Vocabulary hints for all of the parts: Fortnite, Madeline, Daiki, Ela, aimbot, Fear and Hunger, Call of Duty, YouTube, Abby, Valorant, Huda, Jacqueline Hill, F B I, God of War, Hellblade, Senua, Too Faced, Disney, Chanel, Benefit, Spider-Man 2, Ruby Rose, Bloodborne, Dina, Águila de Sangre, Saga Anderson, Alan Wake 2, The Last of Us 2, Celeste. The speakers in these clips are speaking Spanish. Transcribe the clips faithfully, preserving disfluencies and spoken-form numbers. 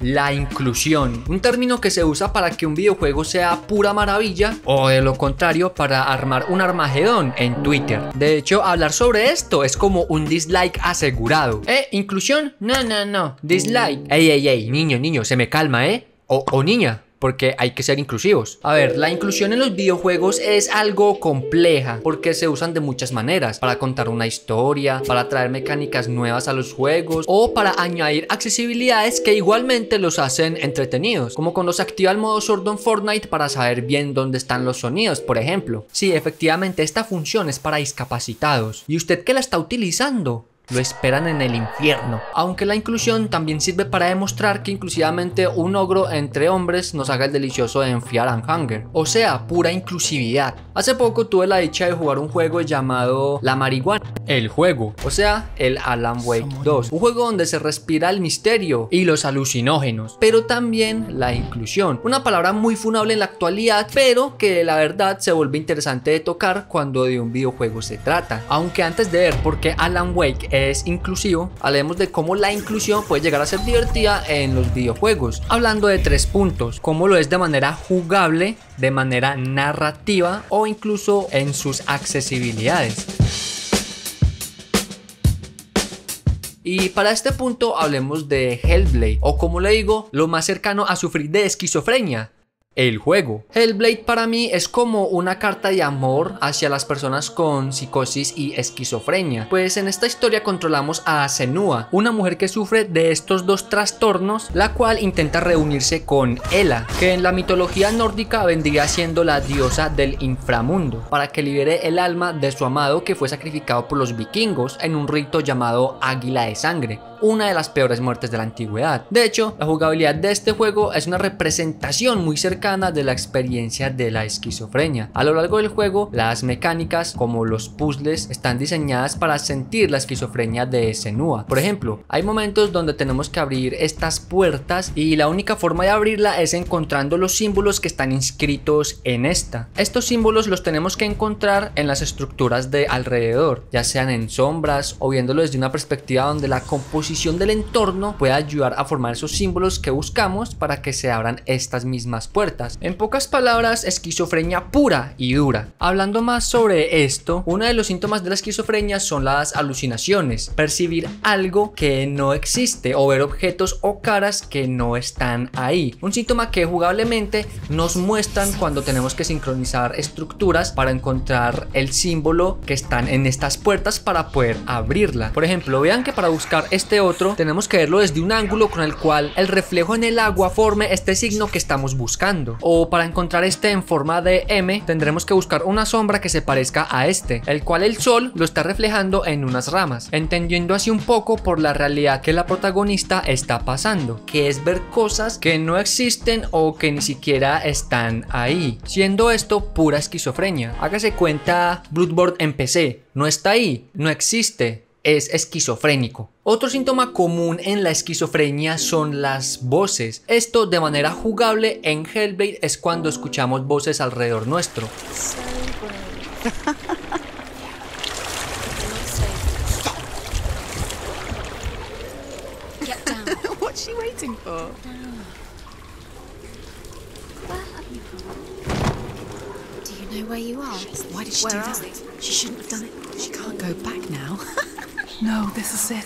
La inclusión, un término que se usa para que un videojuego sea pura maravilla o de lo contrario para armar un armagedón en Twitter. De hecho, hablar sobre esto es como un dislike asegurado. ¿Eh? ¿Inclusión? No, no, no. Dislike. Ey, ey, ey, niño, niño, se me calma, ¿eh? O, o niña. Porque hay que ser inclusivos. A ver, la inclusión en los videojuegos es algo compleja, porque se usan de muchas maneras: para contar una historia, para traer mecánicas nuevas a los juegos, o para añadir accesibilidades que igualmente los hacen entretenidos, como cuando se activa el modo sordo en Fortnite para saber bien dónde están los sonidos, por ejemplo. Sí, efectivamente, esta función es para discapacitados. ¿Y usted qué la está utilizando? Lo esperan en el infierno. Aunque la inclusión también sirve para demostrar que inclusivamente un ogro entre hombres nos haga el delicioso en Fear and Hunger. O sea, pura inclusividad. Hace poco tuve la dicha de jugar un juego llamado La Marihuana, el juego, o sea, el Alan Wake dos. Un juego donde se respira el misterio y los alucinógenos, pero también la inclusión. Una palabra muy funable en la actualidad, pero que la verdad se vuelve interesante de tocar cuando de un videojuego se trata. Aunque antes de ver por qué Alan Wake es es inclusivo, hablemos de cómo la inclusión puede llegar a ser divertida en los videojuegos, hablando de tres puntos: cómo lo es de manera jugable, de manera narrativa o incluso en sus accesibilidades. Y para este punto hablemos de Hellblade, o como le digo, lo más cercano a sufrir de esquizofrenia: el juego. Hellblade para mí es como una carta de amor hacia las personas con psicosis y esquizofrenia, pues en esta historia controlamos a Senua, una mujer que sufre de estos dos trastornos, la cual intenta reunirse con Ela, que en la mitología nórdica vendría siendo la diosa del inframundo, para que libere el alma de su amado, que fue sacrificado por los vikingos en un rito llamado Águila de Sangre, una de las peores muertes de la antigüedad. De hecho, la jugabilidad de este juego es una representación muy cercana de la experiencia de la esquizofrenia. A lo largo del juego, las mecánicas como los puzzles están diseñadas para sentir la esquizofrenia de Senua. Por ejemplo, hay momentos donde tenemos que abrir estas puertas y la única forma de abrirla es encontrando los símbolos que están inscritos en esta. Estos símbolos los tenemos que encontrar en las estructuras de alrededor, ya sean en sombras o viéndolo desde una perspectiva donde la composición del entorno puede ayudar a formar esos símbolos que buscamos para que se abran estas mismas puertas. En pocas palabras, esquizofrenia pura y dura. Hablando más sobre esto, uno de los síntomas de la esquizofrenia son las alucinaciones: percibir algo que no existe o ver objetos o caras que no están ahí. Un síntoma que jugablemente nos muestran cuando tenemos que sincronizar estructuras para encontrar el símbolo que están en estas puertas para poder abrirla. Por ejemplo, vean que para buscar este otro tenemos que verlo desde un ángulo con el cual el reflejo en el agua forme este signo que estamos buscando, o para encontrar este en forma de M tendremos que buscar una sombra que se parezca a este, el cual el sol lo está reflejando en unas ramas, entendiendo así un poco por la realidad que la protagonista está pasando, que es ver cosas que no existen o que ni siquiera están ahí, siendo esto pura esquizofrenia. Hágase cuenta Bloodborne en P C, no está ahí, no existe, es esquizofrénico. Otro síntoma común en la esquizofrenia son las voces. Esto de manera jugable en Hellblade es cuando escuchamos voces alrededor nuestro. No, this is it.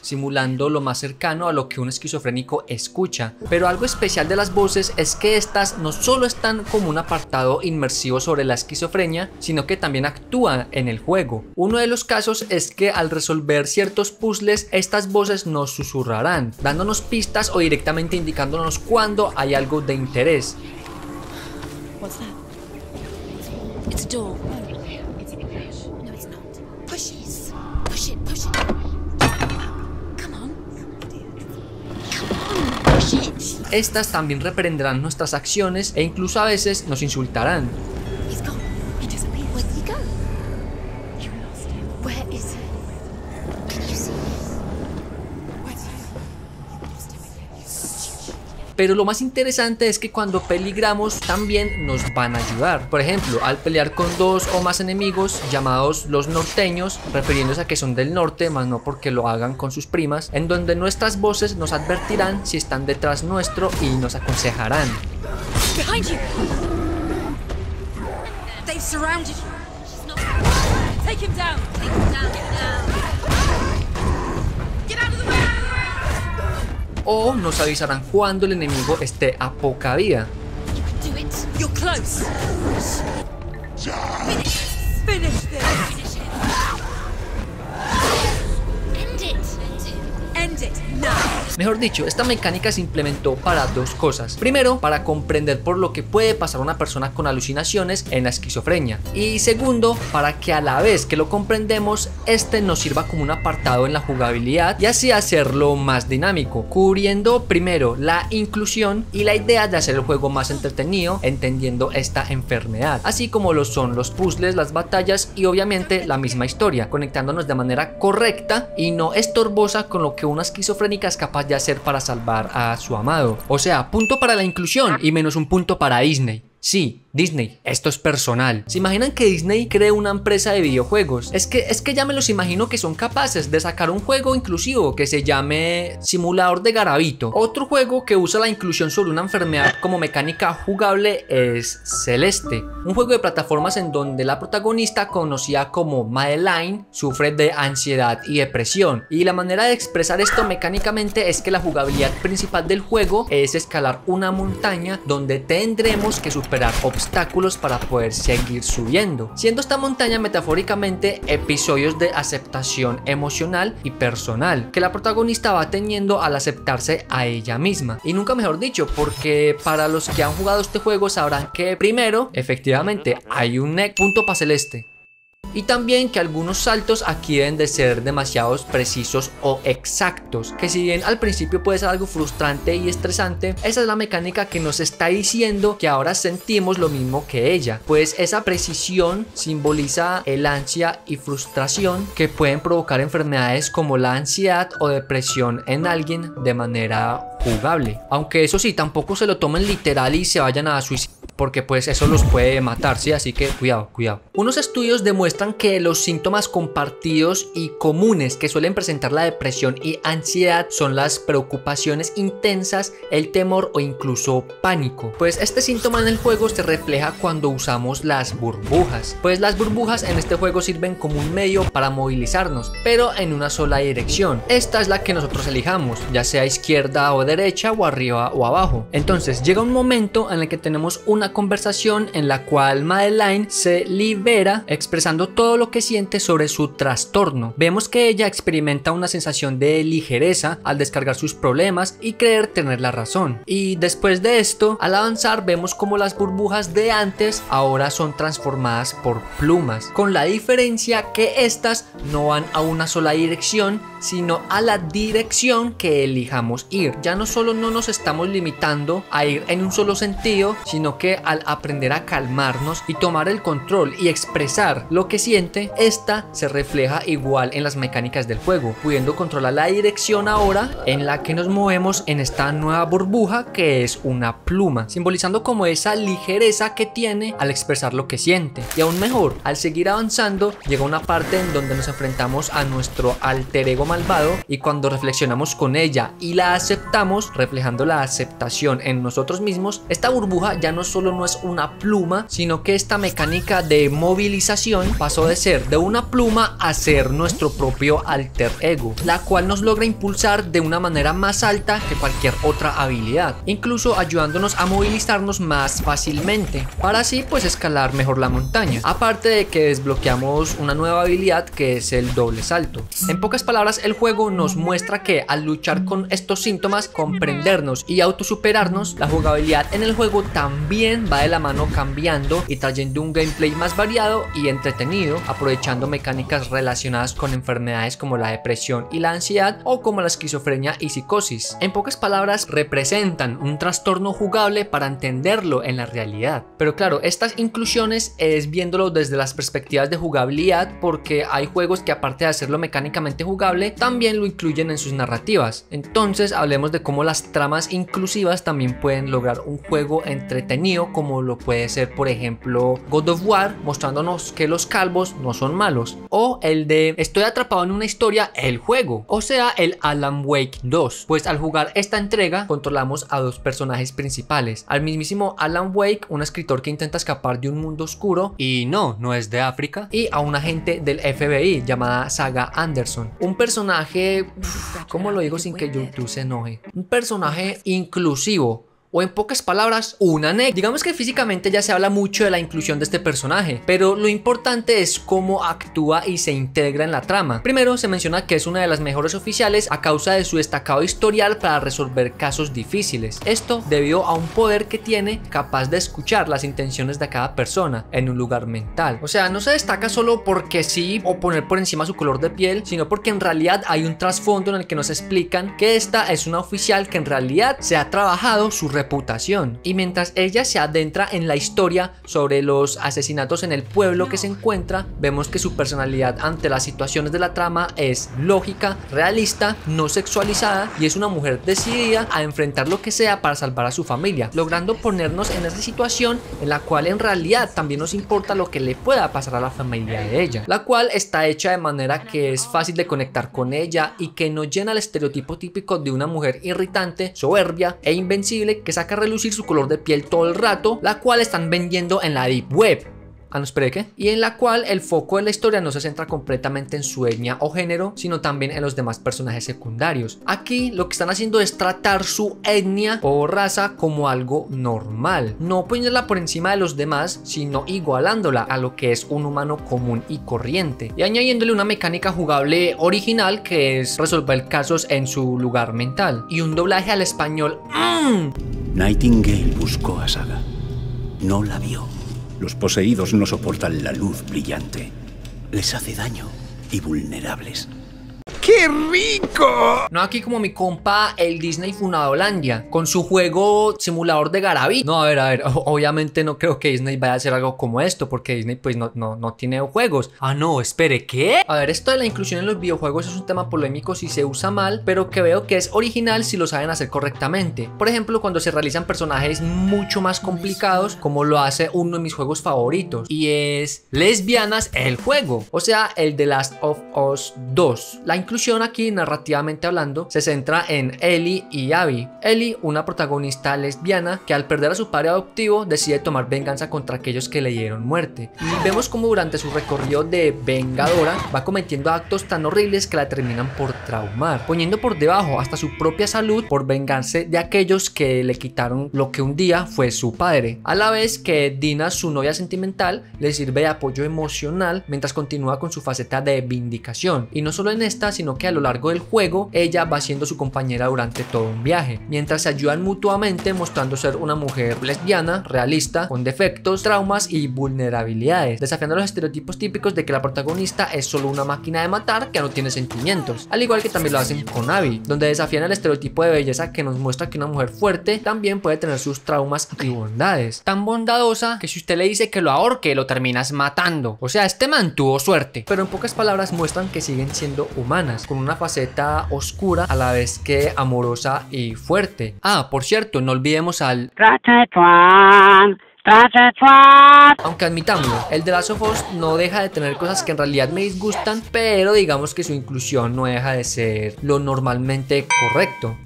Simulando lo más cercano a lo que un esquizofrénico escucha. Pero algo especial de las voces es que estas no solo están como un apartado inmersivo sobre la esquizofrenia, sino que también actúan en el juego. Uno de los casos es que al resolver ciertos puzzles, estas voces nos susurrarán, dándonos pistas o directamente indicándonos cuando hay algo de interés. What's that? It's a door. No, it's not. Push it. Push it, push it. Come on. Come on, push it. Estas también reprenderán nuestras acciones e incluso a veces nos insultarán. Pero lo más interesante es que cuando peligramos también nos van a ayudar. Por ejemplo, al pelear con dos o más enemigos llamados los norteños, refiriéndose a que son del norte, más no porque lo hagan con sus primas, en donde nuestras voces nos advertirán si están detrás nuestro y nos aconsejarán. O nos avisarán cuando el enemigo esté a poca vida. Mejor dicho, esta mecánica se implementó para dos cosas. Primero, para comprender por lo que puede pasar una persona con alucinaciones en la esquizofrenia. Y segundo, para que a la vez que lo comprendemos, este nos sirva como un apartado en la jugabilidad y así hacerlo más dinámico, cubriendo primero la inclusión y la idea de hacer el juego más entretenido, entendiendo esta enfermedad, así como lo son los puzzles, las batallas y obviamente la misma historia, conectándonos de manera correcta y no estorbosa con lo que una esquizofrénica es capaz de hacer para salvar a su amado. O sea, punto para la inclusión y menos un punto para Disney. Sí, Disney, esto es personal. ¿Se imaginan que Disney cree una empresa de videojuegos? Es que, es que ya me los imagino que son capaces de sacar un juego inclusivo que se llame Simulador de Garabito. Otro juego que usa la inclusión sobre una enfermedad como mecánica jugable es Celeste, un juego de plataformas en donde la protagonista, conocida como Madeline, sufre de ansiedad y depresión. Y la manera de expresar esto mecánicamente es que la jugabilidad principal del juego es escalar una montaña donde tendremos que superar obstáculos para poder seguir subiendo, siendo esta montaña metafóricamente episodios de aceptación emocional y personal que la protagonista va teniendo al aceptarse a ella misma. Y nunca mejor dicho, porque para los que han jugado este juego sabrán que primero, efectivamente, hay un neck punto para Celeste. Y también que algunos saltos aquí deben de ser demasiados precisos o exactos, que si bien al principio puede ser algo frustrante y estresante, esa es la mecánica que nos está diciendo que ahora sentimos lo mismo que ella, pues esa precisión simboliza el ansia y frustración que pueden provocar enfermedades como la ansiedad o depresión en alguien de manera jugable. Aunque eso sí, tampoco se lo tomen literal y se vayan a suicidar, porque pues eso los puede matar, ¿sí? Así que cuidado, cuidado. Unos estudios demuestran que los síntomas compartidos y comunes que suelen presentar la depresión y ansiedad son las preocupaciones intensas, el temor o incluso pánico. Pues este síntoma en el juego se refleja cuando usamos las burbujas, pues las burbujas en este juego sirven como un medio para movilizarnos, pero en una sola dirección. Esta es la que nosotros elijamos, ya sea izquierda o derecha, o arriba o abajo. Entonces llega un momento en el que tenemos una conversación en la cual Madeline se libera expresando todo lo que siente sobre su trastorno. Vemos que ella experimenta una sensación de ligereza al descargar sus problemas y creer tener la razón. Y después de esto, al avanzar, vemos como las burbujas de antes ahora son transformadas por plumas, con la diferencia que estas no van a una sola dirección, sino a la dirección que elijamos ir. Ya no solo no nos estamos limitando a ir en un solo sentido, sino que al aprender a calmarnos y tomar el control y expresar lo que siente, esta se refleja igual en las mecánicas del juego, pudiendo controlar la dirección ahora en la que nos movemos en esta nueva burbuja que es una pluma, simbolizando como esa ligereza que tiene al expresar lo que siente. Y aún mejor, al seguir avanzando, llega una parte en donde nos enfrentamos a nuestro alter ego malvado, y cuando reflexionamos con ella y la aceptamos, reflejando la aceptación en nosotros mismos, esta burbuja ya no solo no es una pluma, sino que esta mecánica de movilización pasó de ser de una pluma a ser nuestro propio alter ego, la cual nos logra impulsar de una manera más alta que cualquier otra habilidad, incluso ayudándonos a movilizarnos más fácilmente, para así pues escalar mejor la montaña, aparte de que desbloqueamos una nueva habilidad que es el doble salto. En pocas palabras, el juego nos muestra que al luchar con estos síntomas, comprendernos y autosuperarnos, la jugabilidad en el juego también también va de la mano cambiando y trayendo un gameplay más variado y entretenido, aprovechando mecánicas relacionadas con enfermedades como la depresión y la ansiedad, o como la esquizofrenia y psicosis. En pocas palabras, representan un trastorno jugable para entenderlo en la realidad. Pero claro, estas inclusiones es viéndolo desde las perspectivas de jugabilidad, porque hay juegos que aparte de hacerlo mecánicamente jugable, también lo incluyen en sus narrativas. Entonces hablemos de cómo las tramas inclusivas también pueden lograr un juego entretenido, como lo puede ser por ejemplo God of War, mostrándonos que los calvos no son malos, o el de estoy atrapado en una historia, el juego, o sea el Alan Wake dos, pues al jugar esta entrega controlamos a dos personajes principales, al mismísimo Alan Wake, un escritor que intenta escapar de un mundo oscuro, y no, no es de África, y a un agente del F B I llamada Saga Anderson, un personaje, uff, ¿cómo lo digo sin que YouTube se enoje? Un personaje inclusivo, o en pocas palabras, una negra. Digamos que físicamente ya se habla mucho de la inclusión de este personaje, pero lo importante es cómo actúa y se integra en la trama. Primero se menciona que es una de las mejores oficiales a causa de su destacado historial para resolver casos difíciles. Esto debido a un poder que tiene, capaz de escuchar las intenciones de cada persona en un lugar mental. O sea, no se destaca solo porque sí, o poner por encima su color de piel, sino porque en realidad hay un trasfondo en el que nos explican que esta es una oficial que en realidad se ha trabajado su reputación. reputación. Y mientras ella se adentra en la historia sobre los asesinatos en el pueblo que se encuentra, vemos que su personalidad ante las situaciones de la trama es lógica, realista, no sexualizada, y es una mujer decidida a enfrentar lo que sea para salvar a su familia, logrando ponernos en esa situación en la cual en realidad también nos importa lo que le pueda pasar a la familia de ella, la cual está hecha de manera que es fácil de conectar con ella y que no llena el estereotipo típico de una mujer irritante, soberbia e invencible que saca a relucir su color de piel todo el rato, la cual están vendiendo en la Deep Web. Ah, no, espere, ¿qué? Y en la cual el foco de la historia no se centra completamente en su etnia o género, sino también en los demás personajes secundarios. Aquí lo que están haciendo es tratar su etnia o raza como algo normal, no poniéndola por encima de los demás, sino igualándola a lo que es un humano común y corriente, y añadiéndole una mecánica jugable original que es resolver casos en su lugar mental, y un doblaje al español. ¡Mmm! Nightingale buscó a Saga, no la vio. Los poseídos no soportan la luz brillante. Les hace daño y vulnerables. ¡Qué rico! No, aquí como mi compa el Disney Funadolandia con su juego simulador de Garabí. No, a ver, a ver, obviamente no creo que Disney vaya a hacer algo como esto, porque Disney pues no, no, no tiene juegos. Ah, no, espere, ¿qué? A ver, esto de la inclusión en los videojuegos es un tema polémico si se usa mal, pero que veo que es original si lo saben hacer correctamente. Por ejemplo, cuando se realizan personajes mucho más complicados, como lo hace uno de mis juegos favoritos, y es Lesbianas el juego, o sea, el The Last of Us dos. La inclusión aquí, narrativamente hablando, se centra en Ellie y Abby. Ellie, una protagonista lesbiana que al perder a su padre adoptivo decide tomar venganza contra aquellos que le dieron muerte, y vemos como durante su recorrido de vengadora va cometiendo actos tan horribles que la terminan por traumar, poniendo por debajo hasta su propia salud por vengarse de aquellos que le quitaron lo que un día fue su padre, a la vez que Dina, su novia sentimental, le sirve de apoyo emocional mientras continúa con su faceta de vindicación, y no solo en esta, sino sino que a lo largo del juego ella va siendo su compañera durante todo un viaje, mientras se ayudan mutuamente mostrando ser una mujer lesbiana, realista, con defectos, traumas y vulnerabilidades, desafiando los estereotipos típicos de que la protagonista es solo una máquina de matar que no tiene sentimientos, al igual que también lo hacen con Abby, donde desafían el estereotipo de belleza que nos muestra que una mujer fuerte también puede tener sus traumas y bondades, tan bondadosa que si usted le dice que lo ahorque lo terminas matando. O sea, este man tuvo suerte, pero en pocas palabras muestran que siguen siendo humanas, con una faceta oscura a la vez que amorosa y fuerte. Ah, por cierto, no olvidemos al... Aunque admitámoslo, el The Last of Us no deja de tener cosas que en realidad me disgustan, pero digamos que su inclusión no deja de ser lo normalmente correcto.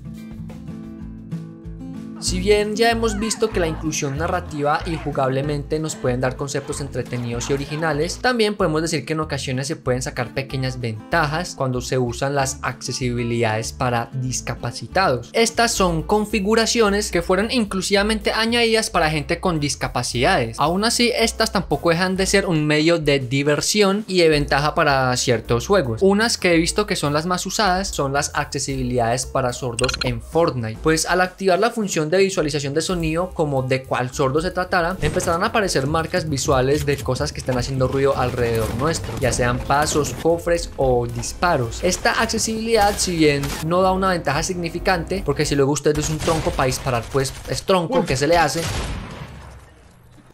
Si bien ya hemos visto que la inclusión narrativa y jugablemente nos pueden dar conceptos entretenidos y originales, también podemos decir que en ocasiones se pueden sacar pequeñas ventajas cuando se usan las accesibilidades para discapacitados. Estas son configuraciones que fueron inclusivamente añadidas para gente con discapacidades. Aún así, estas tampoco dejan de ser un medio de diversión y de ventaja para ciertos juegos. Unas que he visto que son las más usadas son las accesibilidades para sordos en Fortnite, pues al activar la función opción de visualización de sonido, como de cuál sordo se tratara, empezarán a aparecer marcas visuales de cosas que están haciendo ruido alrededor nuestro, ya sean pasos, cofres o disparos. Esta accesibilidad, si bien no da una ventaja significante, porque si luego usted es un tronco para disparar, pues es tronco, ¿qué se le hace?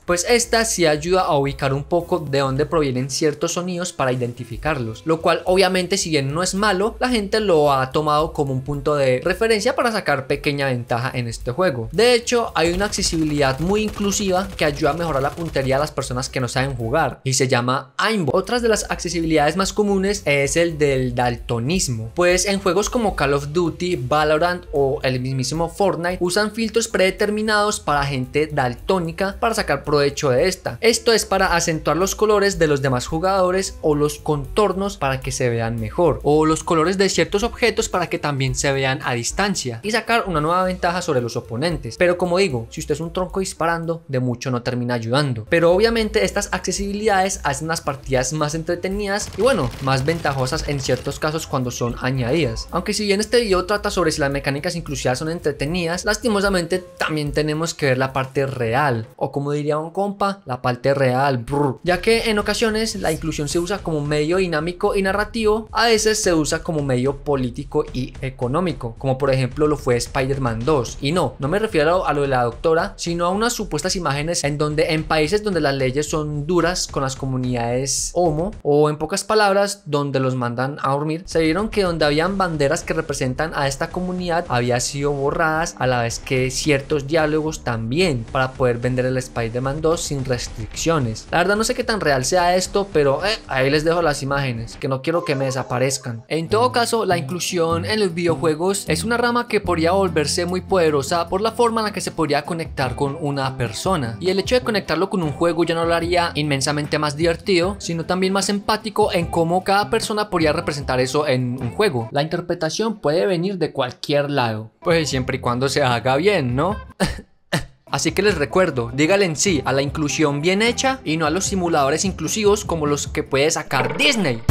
Pues esta sí ayuda a ubicar un poco de dónde provienen ciertos sonidos para identificarlos, lo cual obviamente, si bien no es malo, la gente lo ha tomado como un punto de referencia para sacar pequeña ventaja en este juego. De hecho, hay una accesibilidad muy inclusiva que ayuda a mejorar la puntería a las personas que no saben jugar y se llama aimbot. Otras de las accesibilidades más comunes es el del daltonismo, pues en juegos como Call of Duty, Valorant o el mismísimo Fortnite usan filtros predeterminados para gente daltónica para sacar proyectos provecho de esta. Esto es para acentuar los colores de los demás jugadores o los contornos para que se vean mejor, o los colores de ciertos objetos para que también se vean a distancia y sacar una nueva ventaja sobre los oponentes. Pero como digo, si usted es un tronco disparando, de mucho no termina ayudando. Pero obviamente estas accesibilidades hacen las partidas más entretenidas y bueno, más ventajosas en ciertos casos cuando son añadidas. Aunque si bien este video trata sobre si las mecánicas inclusivas son entretenidas, lastimosamente también tenemos que ver la parte real, o como diría un compa, la parte real, brr. Ya que en ocasiones la inclusión se usa como medio dinámico y narrativo, a veces se usa como medio político y económico, como por ejemplo lo fue Spider-Man dos. Y no, no me refiero a lo de la doctora, sino a unas supuestas imágenes en donde en países donde las leyes son duras con las comunidades homo, o en pocas palabras, donde los mandan a dormir, se vieron que donde habían banderas que representan a esta comunidad había sido borradas, a la vez que ciertos diálogos también, para poder vender el Spider-Man dos sin restricciones. La verdad no sé qué tan real sea esto, pero eh, ahí les dejo las imágenes, que no quiero que me desaparezcan. En todo caso, la inclusión en los videojuegos es una rama que podría volverse muy poderosa por la forma en la que se podría conectar con una persona, y el hecho de conectarlo con un juego ya no lo haría inmensamente más divertido, sino también más empático en cómo cada persona podría representar eso en un juego. La interpretación puede venir de cualquier lado, pues siempre y cuando se haga bien, ¿no? Así que les recuerdo, dígale en sí a la inclusión bien hecha y no a los simuladores inclusivos como los que puede sacar Disney.